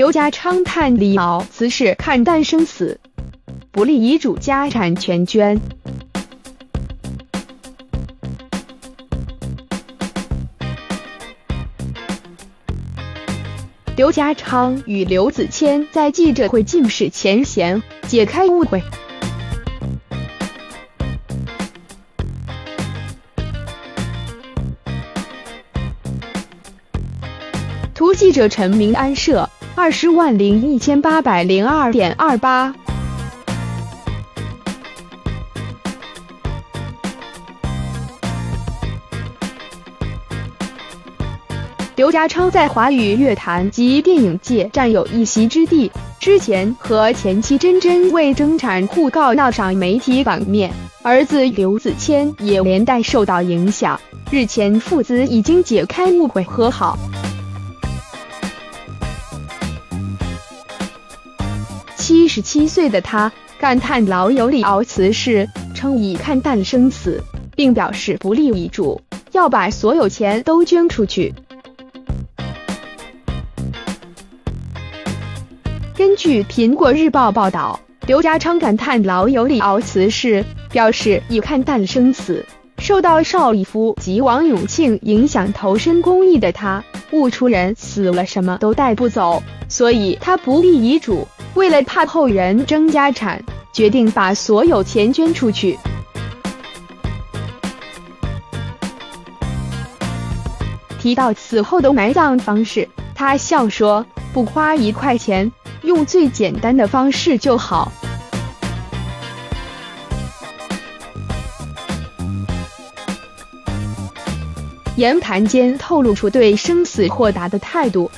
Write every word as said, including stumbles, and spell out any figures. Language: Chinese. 刘家昌叹李敖辞世看淡生死，不利遗嘱家产全捐。刘家昌与刘子谦在记者会尽释前嫌，解开误会。 图记者陈明安摄，二十万零一千八百零二点二八。刘家昌在华语乐坛及电影界占有一席之地，之前和前妻甄珍为争产互告闹上媒体版面，儿子刘子谦也连带受到影响。日前父子已经解开误会，和好。 七十七岁的他感叹老友李敖辞世，称已看淡生死，并表示不立遗嘱，要把所有钱都捐出去。根据《苹果日报》报道，刘家昌感叹老友李敖辞世，表示已看淡生死。受到邵逸夫及王永庆影响，投身公益的他悟出人死了什么都带不走，所以他不立遗嘱。 为了怕后人争家产，决定把所有钱捐出去。提到死后的埋葬方式，他笑说：“不花一块钱，用最简单的方式就好。”言谈间透露出对生死豁达的态度。